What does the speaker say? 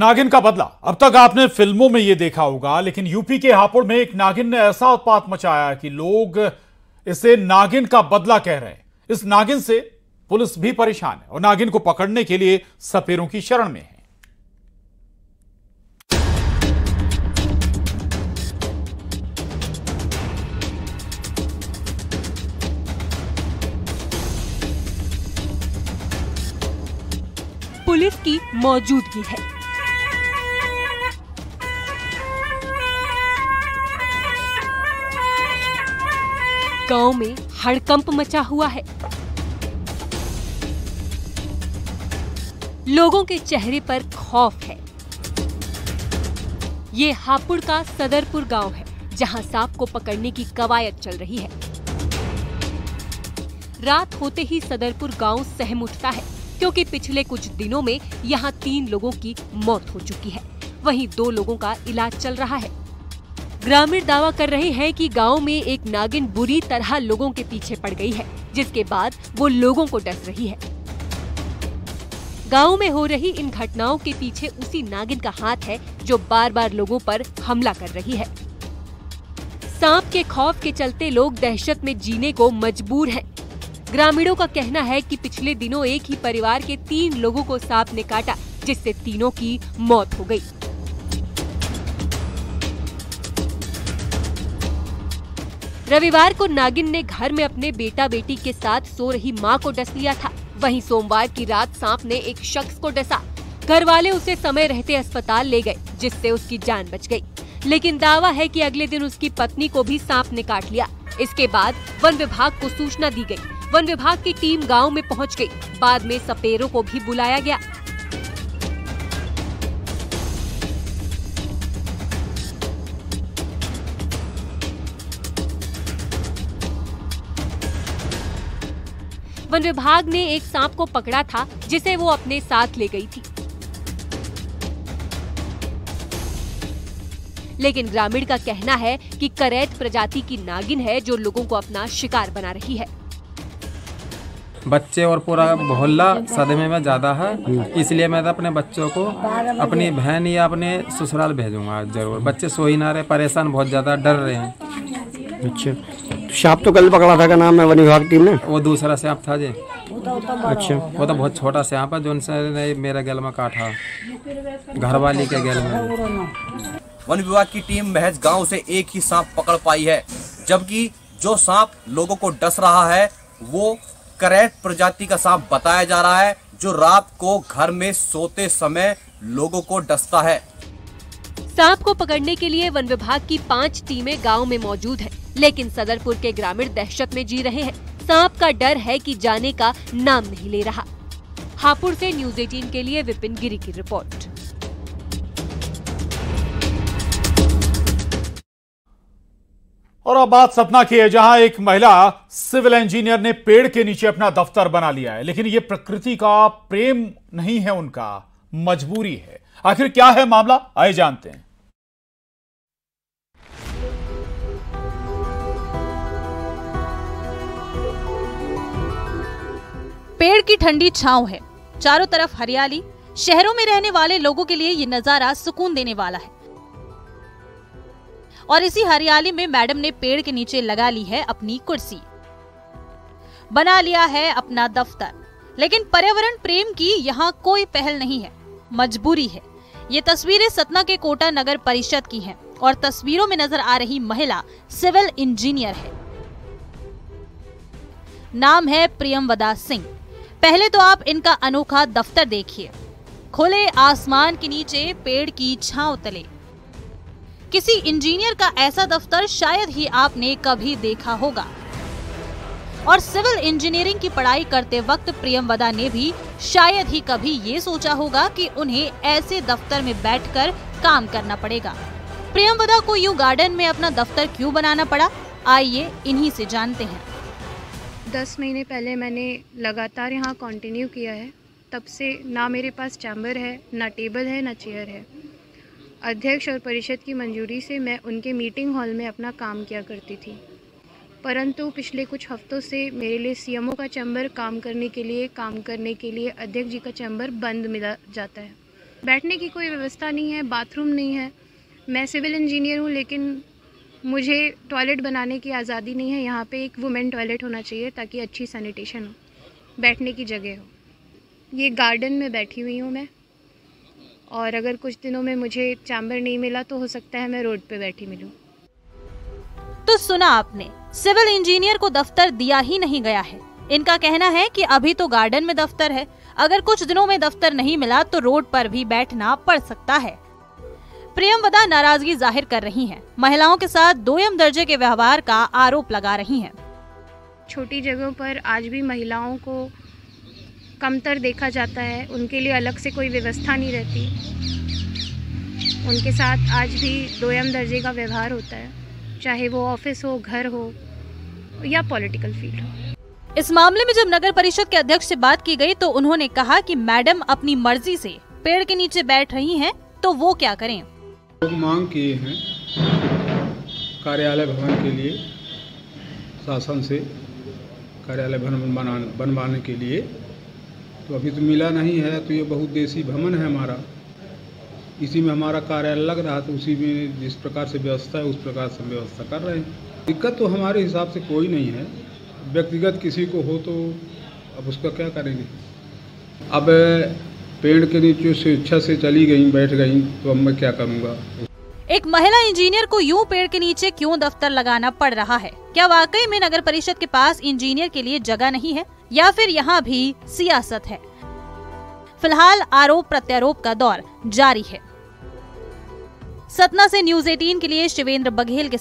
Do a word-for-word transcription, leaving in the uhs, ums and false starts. नागिन का बदला। अब तक आपने फिल्मों में यह देखा होगा, लेकिन यूपी के हापुड़ में एक नागिन ने ऐसा उत्पात मचाया कि लोग इसे नागिन का बदला कह रहे हैं। इस नागिन से पुलिस भी परेशान है और नागिन को पकड़ने के लिए सपेरों की शरण में है। पुलिस की मौजूदगी है। गांव में हड़कंप मचा हुआ है। लोगों के चेहरे पर खौफ है। ये हापुड़ का सदरपुर गांव है, जहां सांप को पकड़ने की कवायद चल रही है। रात होते ही सदरपुर गांव सहम उठता है, क्योंकि पिछले कुछ दिनों में यहां तीन लोगों की मौत हो चुकी है, वहीं दो लोगों का इलाज चल रहा है। ग्रामीण दावा कर रहे हैं कि गांव में एक नागिन बुरी तरह लोगों के पीछे पड़ गई है, जिसके बाद वो लोगों को डस रही है। गांव में हो रही इन घटनाओं के पीछे उसी नागिन का हाथ है, जो बार बार लोगों पर हमला कर रही है। सांप के खौफ के चलते लोग दहशत में जीने को मजबूर हैं। ग्रामीणों का कहना है कि पिछले दिनों एक ही परिवार के तीन लोगों को सांप ने काटा, जिससे तीनों की मौत हो गई। रविवार को नागिन ने घर में अपने बेटा बेटी के साथ सो रही मां को डस लिया था। वहीं सोमवार की रात सांप ने एक शख्स को डसा। घर वाले उसे समय रहते अस्पताल ले गए, जिससे उसकी जान बच गई। लेकिन दावा है कि अगले दिन उसकी पत्नी को भी सांप ने काट लिया। इसके बाद वन विभाग को सूचना दी गई। वन विभाग की टीम गांव में पहुंच गई। बाद में सपेरों को भी बुलाया गया। वन विभाग ने एक सांप को पकड़ा था, जिसे वो अपने साथ ले गई थी। लेकिन ग्रामीण का कहना है कि करैत प्रजाति की नागिन है, जो लोगों को अपना शिकार बना रही है। बच्चे और पूरा मोहल्ला सदमे में ज्यादा है, इसलिए मैं अपने बच्चों को अपनी बहन या अपने ससुराल भेजूंगा जरूर। बच्चे सो ही ना रहे, परेशान बहुत ज्यादा, डर रहे हैं। अच्छा, सांप तो कल पकड़ा था, का नाम है वन विभाग टीम ने? वो दूसरा सांप था जी। अच्छा, वो तो बहुत छोटा सांप है, जो उनसे मेरा गल में काटा, घरवाली के गल में। वन विभाग की टीम महज गांव से एक ही सांप पकड़ पाई है, जबकि जो सांप लोगों को डस रहा है वो करैत प्रजाति का सांप बताया जा रहा है, जो रात को घर में सोते समय लोगों को डसता है। सांप को पकड़ने के लिए वन विभाग की पांच टीमें गांव में मौजूद हैं, लेकिन सदरपुर के ग्रामीण दहशत में जी रहे हैं। सांप का डर है कि जाने का नाम नहीं ले रहा। हापुड़ से न्यूज एटीन के लिए विपिन गिरी की रिपोर्ट। और अब बात सतना की है, जहां एक महिला सिविल इंजीनियर ने पेड़ के नीचे अपना दफ्तर बना लिया है। लेकिन यह प्रकृति का प्रेम नहीं है, उनका मजबूरी है। आखिर क्या है मामला, आइए जानते हैं। पेड़ की ठंडी छांव है, चारों तरफ हरियाली। शहरों में रहने वाले लोगों के लिए यह नजारा सुकून देने वाला है। और इसी हरियाली में मैडम ने पेड़ के नीचे लगा ली है अपनी कुर्सी, बना लिया है अपना दफ्तर। लेकिन पर्यावरण प्रेम की यहाँ कोई पहल नहीं है, मजबूरी है। ये तस्वीरें सतना के कोटा नगर परिषद की हैं और तस्वीरों में नजर आ रही महिला सिविल इंजीनियर है। नाम है प्रियंवदा सिंह। पहले तो आप इनका अनोखा दफ्तर देखिए, खुले आसमान के नीचे पेड़ की छांव तले। किसी इंजीनियर का ऐसा दफ्तर शायद ही आपने कभी देखा होगा। और सिविल इंजीनियरिंग की पढ़ाई करते वक्त प्रियंवदा ने भी शायद ही कभी ये सोचा होगा कि उन्हें ऐसे दफ्तर में बैठकर काम करना पड़ेगा। प्रियंवदा को यूं गार्डन में अपना दफ्तर क्यों बनाना पड़ा, आइए इन्हीं से जानते हैं। दस महीने पहले मैंने लगातार यहाँ कंटिन्यू किया है। तब से ना मेरे पास चैम्बर है, ना टेबल है, ना चेयर है। अध्यक्ष और परिषद की मंजूरी से मैं उनके मीटिंग हॉल में अपना काम किया करती थी, परंतु पिछले कुछ हफ्तों से मेरे लिए सीएमओ का चैम्बर काम करने के लिए काम करने के लिए अध्यक्ष जी का चैम्बर बंद मिला जाता है। बैठने की कोई व्यवस्था नहीं है, बाथरूम नहीं है। मैं सिविल इंजीनियर हूँ लेकिन मुझे टॉयलेट बनाने की आज़ादी नहीं है। यहाँ पे एक वुमेन टॉयलेट होना चाहिए ताकि अच्छी सैनिटेशन हो, बैठने की जगह हो। ये गार्डन में बैठी हुई हूँ मैं, और अगर कुछ दिनों में मुझे चैम्बर नहीं मिला तो हो सकता है मैं रोड पे बैठी मिलूँ। तो सुना आपने, सिविल इंजीनियर को दफ्तर दिया ही नहीं गया है। इनका कहना है कि अभी तो गार्डन में दफ्तर है, अगर कुछ दिनों में दफ्तर नहीं मिला तो रोड पर भी बैठना पड़ सकता है। प्रियंवदा नाराजगी जाहिर कर रही हैं, महिलाओं के साथ दोयम दर्जे के व्यवहार का आरोप लगा रही हैं। छोटी जगहों पर आज भी महिलाओं को कमतर देखा जाता है, उनके लिए अलग से कोई व्यवस्था नहीं रहती, उनके साथ आज भी दोयम दर्जे का व्यवहार होता है, चाहे वो ऑफिस हो, घर हो या पॉलिटिकल फील्ड हो। इस मामले में जब नगर परिषद के अध्यक्ष से बात की गई तो उन्होंने कहा कि मैडम अपनी मर्जी से पेड़ के नीचे बैठ रही हैं, तो वो क्या करें। लोग मांग किए हैं कार्यालय भवन के लिए, शासन से कार्यालय भवन बनवाने के लिए, तो अभी तो मिला नहीं है। तो ये बहुत देसी भवन है हमारा, इसी में हमारा कार्यालय लग रहा था, उसी में जिस प्रकार से व्यवस्था है उस प्रकार से व्यवस्था कर रहे हैं। दिक्कत तो हमारे हिसाब से कोई नहीं है, व्यक्तिगत किसी को हो तो अब उसका क्या करेंगे। अब पेड़ के नीचे स्वेच्छा से चली गई, बैठ गई, तो अब मैं क्या करूंगा। एक महिला इंजीनियर को यूं पेड़ के नीचे क्यों दफ्तर लगाना पड़ रहा है? क्या वाकई में नगर परिषद के पास इंजीनियर के लिए जगह नहीं है, या फिर यहाँ भी सियासत है? फिलहाल आरोप प्रत्यारोप का दौर जारी है। सतना से न्यूज़ अठारह के लिए शिवेंद्र बघेल के